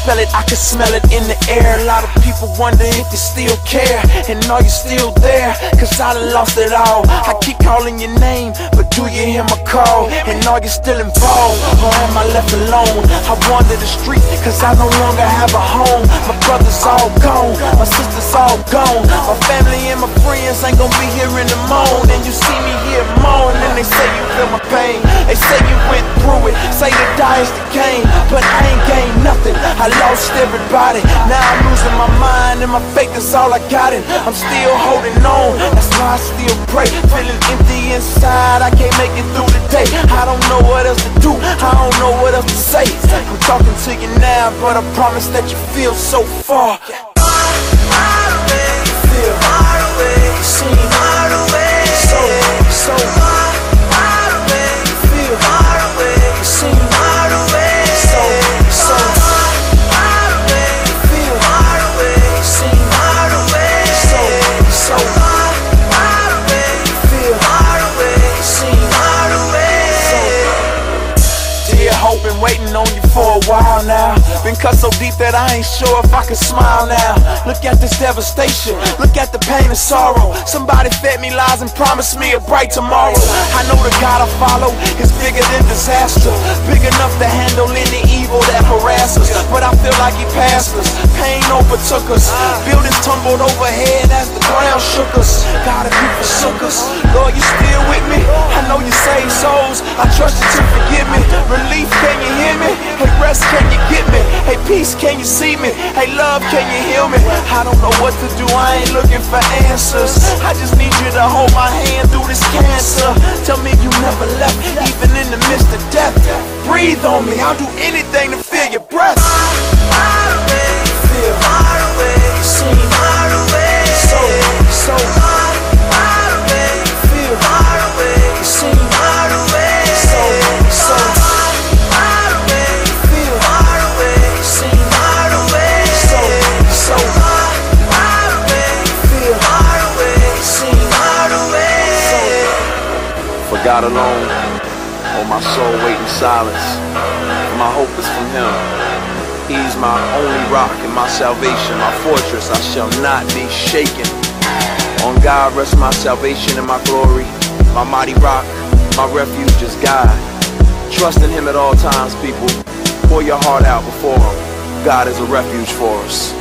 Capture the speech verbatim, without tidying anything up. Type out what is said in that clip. spell it, I can smell it in the air. A lot of people wonder if you still care, and are you still there? Cause I done lost it all. I keep calling your name, but do you hear my call? And are you still involved, or am I left alone? I wander the street cause I no longer have a home. My brother's all gone, my sister's all gone, my family and my friends ain't gonna be here in the morning. And you see me here moan, and they say you feel my pain. They say you went through it, say the die is the game, but I ain't gained nothing. I lost everybody, now I'm losing my mind, and my faith is all I got in. I'm still holding on, that's why I still pray. Feeling empty inside, I can't make it through the day. I don't know what else to do, I don't know what else to say. I'm talking to you now, but I promise that you feel so far. Been waiting on you for a while now. Been cut so deep that I ain't sure if I can smile now. Look at this devastation, look at the pain and sorrow. Somebody fed me lies and promised me a bright tomorrow. I know the God I follow is bigger than disaster, big enough to handle any evil that harasses. But I feel like he passed us, pain overtook us, buildings tumbled overhead as the ground shook us. God, if you forsook us, Lord, you still with me? I know you saved souls, I trust you to forgive me. Relief, can you hear me? Hey, rest, can you get me? Hey, peace, can you see me? Hey, love, can you heal me? I don't know what to do, I ain't looking for answers. I just need you to hold my hand through this cancer. Tell me you never left, even in the midst of death. Breathe on me, I'll do anything to feel your breath. Far away, feel far away, seem far away, so, so far, far away, feel far away, seem far away, so, so. God alone, oh my soul wait in silence. My hope is from him. He's my only rock and my salvation, my fortress, I shall not be shaken. On God rests my salvation and my glory. My mighty rock, my refuge is God. Trust in him at all times, people. Pour your heart out before him. God is a refuge for us.